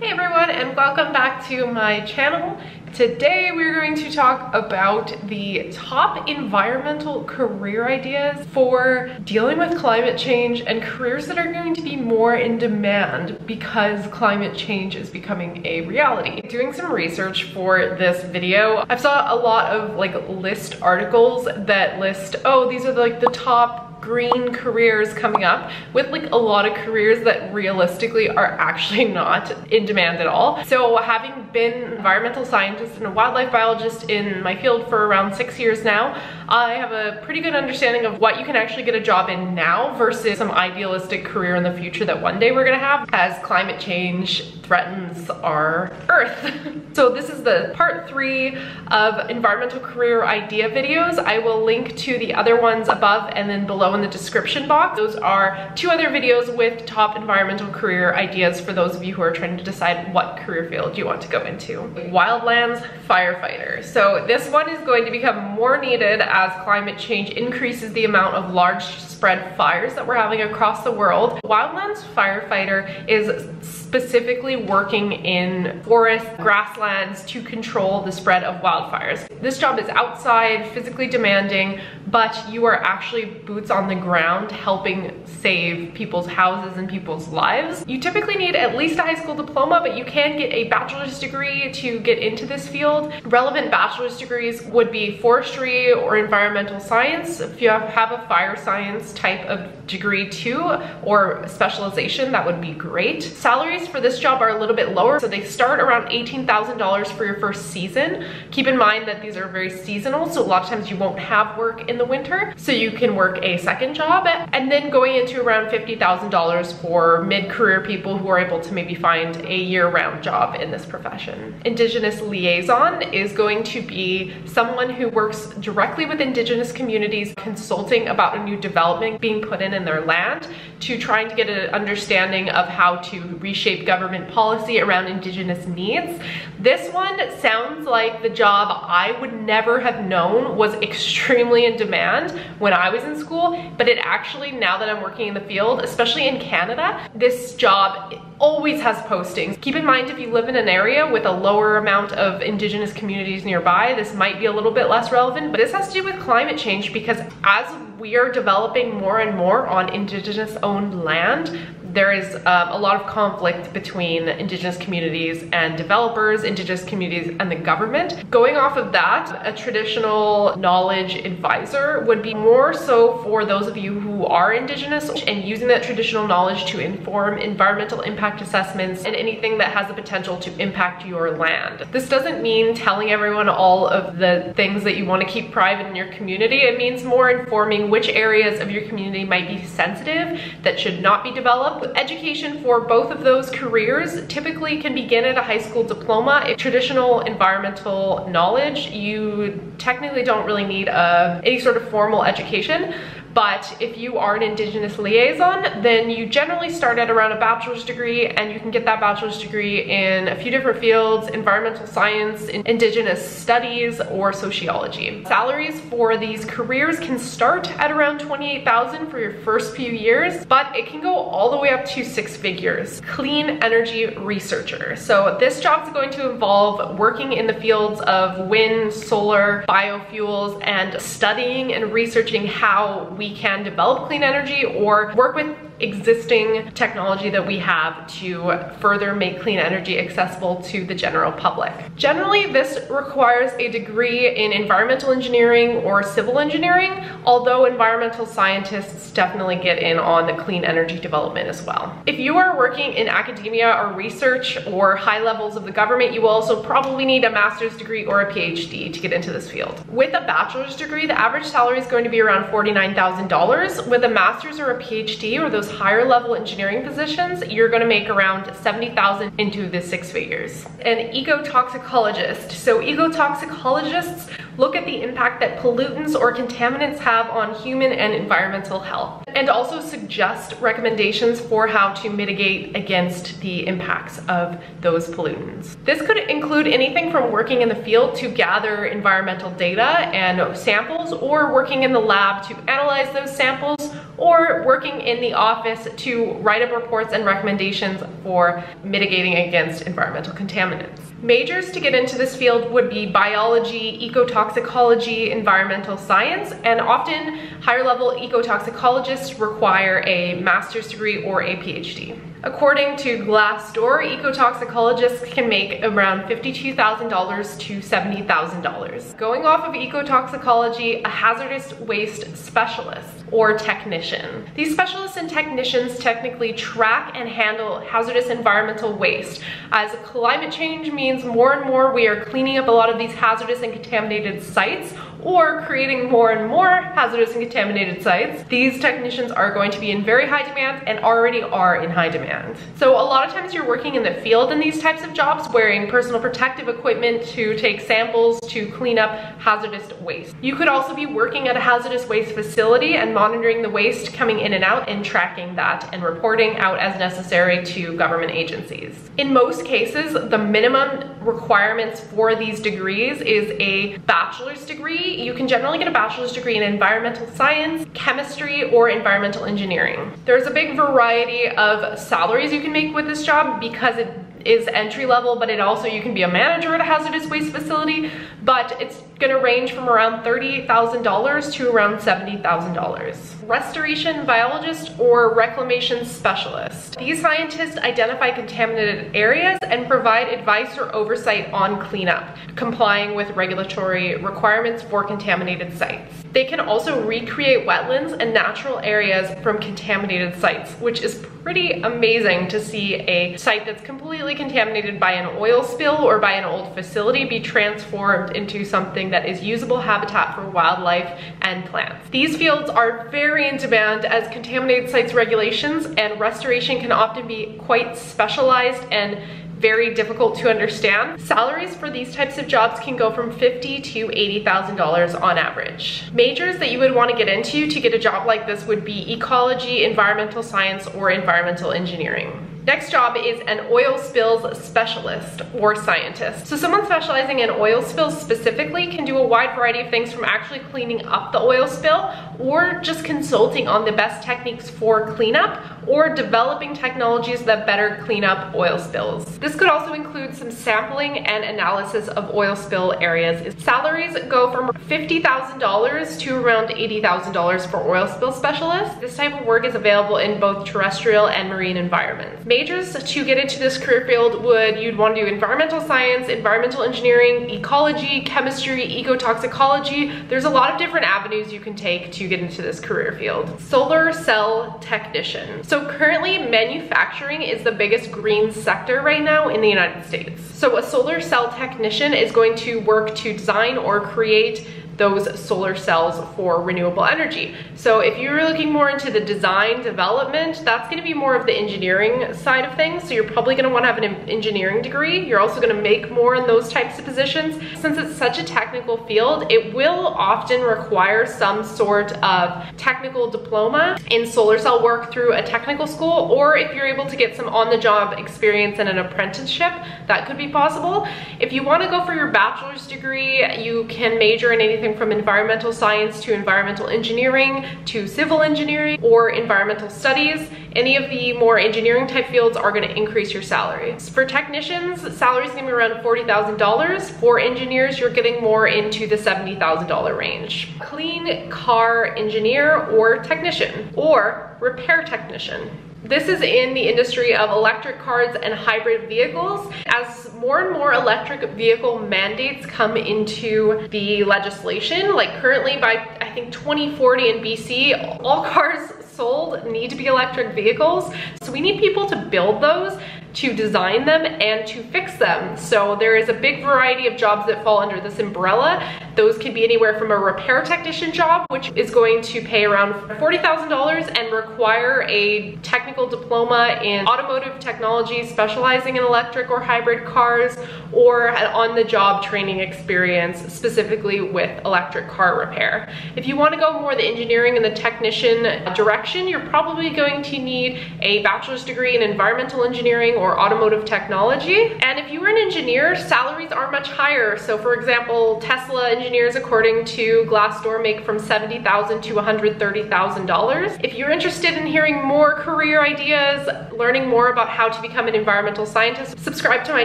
Hey everyone, and welcome back to my channel. Today we're going to talk about the top environmental career ideas for dealing with climate change and careers that are going to be more in demand because climate change is becoming a reality. Doing some research for this video, I saw a lot of list articles that list, oh, these are the top green careers coming up, with a lot of careers that realistically are actually not in demand at all. So having been an environmental scientist and a wildlife biologist in my field for around 6 years now, I have a pretty good understanding of what you can actually get a job in now versus some idealistic career in the future that one day we're gonna have as climate change threatens our Earth. So this is the part 3 of environmental career idea videos. I will link to the other ones above and then below in the description box. Those are 2 other videos with top environmental career ideas for those of you who are trying to decide what career field you want to go into. Wildlands firefighter. So this one is going to become more needed as climate change increases the amount of large spread fires that we're having across the world. Wildlands firefighter is specifically working in forests, grasslands to control the spread of wildfires. This job is outside, physically demanding, but you are actually boots on the ground helping save people's houses and people's lives. You typically need at least a high school diploma, but you can get a bachelor's degree to get into this field. Relevant bachelor's degrees would be forestry or environmental science. If you have a fire science type of degree too, or specialization, that would be great. Salaries for this job are a little bit lower, so they start around $18,000 for your first season. Keep in mind that these are very seasonal, so a lot of times you won't have work in the winter, so you can work a second job, and then going into around $50,000 for mid-career people who are able to maybe find a year-round job in this profession. Indigenous liaison is going to be someone who works directly with Indigenous communities, consulting about a new development being put in their land, to trying to get an understanding of how to reshape government policy around Indigenous needs. This one sounds like the job I would never have known was extremely in demand when I was in school, but it actually, now that I'm working in the field, especially in Canada, this job always has postings. Keep in mind, if you live in an area with a lower amount of Indigenous communities nearby, this might be a little bit less relevant, but this has to do with climate change, because as we are developing more and more on Indigenous-owned land, there is a lot of conflict between Indigenous communities and developers, Indigenous communities and the government. Going off of that, a traditional knowledge advisor would be more so for those of you who are Indigenous and using that traditional knowledge to inform environmental impact assessments and anything that has the potential to impact your land. This doesn't mean telling everyone all of the things that you want to keep private in your community. It means more informing which areas of your community might be sensitive, that should not be developed. Education for both of those careers typically can begin at a high school diploma. If traditional environmental knowledge, you technically don't really need any sort of formal education. But if you are an Indigenous liaison, then you generally start at around a bachelor's degree, and you can get that bachelor's degree in a few different fields: environmental science, Indigenous studies, or sociology. Salaries for these careers can start at around $28,000 for your first few years, but it can go all the way up to 6 figures. Clean energy researcher. So this job is going to involve working in the fields of wind, solar, biofuels, and studying and researching how we can develop clean energy or work with existing technology that we have to further make clean energy accessible to the general public. Generally, this requires a degree in environmental engineering or civil engineering, although environmental scientists definitely get in on the clean energy development as well. If you are working in academia or research or high levels of the government, you will also probably need a master's degree or a PhD to get into this field. With a bachelor's degree, the average salary is going to be around $49,000. With a master's or a PhD, or those higher level engineering positions, you're gonna make around $70,000 into the 6 figures. An ecotoxicologist. So ecotoxicologists look at the impact that pollutants or contaminants have on human and environmental health. and also suggest recommendations for how to mitigate against the impacts of those pollutants. This could include anything from working in the field to gather environmental data and samples, or working in the lab to analyze those samples, or working in the office to write up reports and recommendations for mitigating against environmental contaminants. Majors to get into this field would be biology, ecotoxicology, environmental science, and often higher level ecotoxicologists require a master's degree or a PhD. According to Glassdoor, ecotoxicologists can make around $52,000 to $70,000. Going off of ecotoxicology, a hazardous waste specialist or technician. These specialists and technicians technically track and handle hazardous environmental waste. As climate change means more and more we are cleaning up a lot of these hazardous and contaminated sites, or creating more and more hazardous and contaminated sites, these technicians are going to be in very high demand and already are in high demand. So a lot of times you're working in the field in these types of jobs, wearing personal protective equipment to take samples to clean up hazardous waste. You could also be working at a hazardous waste facility and monitoring the waste coming in and out and tracking that and reporting out as necessary to government agencies. In most cases, the minimum requirements for these degrees is a bachelor's degree. You can generally get a bachelor's degree in environmental science, chemistry, or environmental engineering. There's a big variety of salaries you can make with this job because it is entry level, but it also, you can be a manager at a hazardous waste facility, but it's gonna range from around $38,000 to around $70,000. Restoration biologist or reclamation specialist. These scientists identify contaminated areas and provide advice or oversight on cleanup, complying with regulatory requirements for contaminated sites. They can also recreate wetlands and natural areas from contaminated sites, which is pretty amazing to see a site that's completely contaminated by an oil spill or by an old facility be transformed into something that is usable habitat for wildlife and plants. These fields are very in demand as contaminated sites regulations and restoration can often be quite specialized and very difficult to understand. Salaries for these types of jobs can go from $50,000 to $80,000 on average. Majors that you would want to get into to get a job like this would be ecology, environmental science, or environmental engineering. Next job is an oil spills specialist or scientist. So someone specializing in oil spills specifically can do a wide variety of things, from actually cleaning up the oil spill or just consulting on the best techniques for cleanup or developing technologies that better clean up oil spills. This could also include some sampling and analysis of oil spill areas. Salaries go from $50,000 to around $80,000 for oil spill specialists. This type of work is available in both terrestrial and marine environments. Majors to get into this career field you'd want to do environmental science, environmental engineering, ecology, chemistry, ecotoxicology. There's a lot of different avenues you can take to get into this career field. Solar cell technician. So currently manufacturing is the biggest green sector right now in the United States. So a solar cell technician is going to work to design or create those solar cells for renewable energy. So if you're looking more into the design development, that's gonna be more of the engineering side of things. So you're probably gonna wanna have an engineering degree. You're also gonna make more in those types of positions. Since it's such a technical field, it will often require some sort of technical diploma in solar cell work through a technical school, or if you're able to get some on-the-job experience and an apprenticeship, that could be possible. If you wanna go for your bachelor's degree, you can major in anything from environmental science to environmental engineering to civil engineering or environmental studies. Any of the more engineering type fields are going to increase your salary. For technicians, salaries can be around $40,000. For engineers, you're getting more into the $70,000 range. Clean car engineer or technician, or repair technician. This is in the industry of electric cars and hybrid vehicles. As more and more electric vehicle mandates come into the legislation, like currently by I think 2040 in BC, all cars sold need to be electric vehicles. So we need people to build those. to design them and to fix them. So there is a big variety of jobs that fall under this umbrella. Those can be anywhere from a repair technician job, which is going to pay around $40,000 and require a technical diploma in automotive technology, specializing in electric or hybrid cars, or an on-the-job training experience specifically with electric car repair. If you want to go more the engineering and the technician direction, you're probably going to need a bachelor's degree in environmental engineering or automotive technology. And if you were an engineer, salaries are much higher. So for example, Tesla engineers, according to Glassdoor, make from $70,000 to $130,000. If you're interested in hearing more career ideas, learning more about how to become an environmental scientist, subscribe to my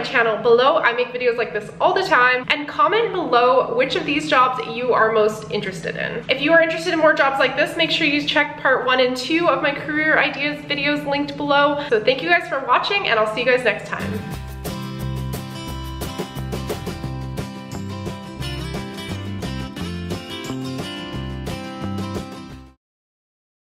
channel below. I make videos like this all the time. And comment below which of these jobs you are most interested in. If you are interested in more jobs like this, make sure you check part 1 and 2 of my career ideas videos linked below. So thank you guys for watching, and I'll see you guys next time.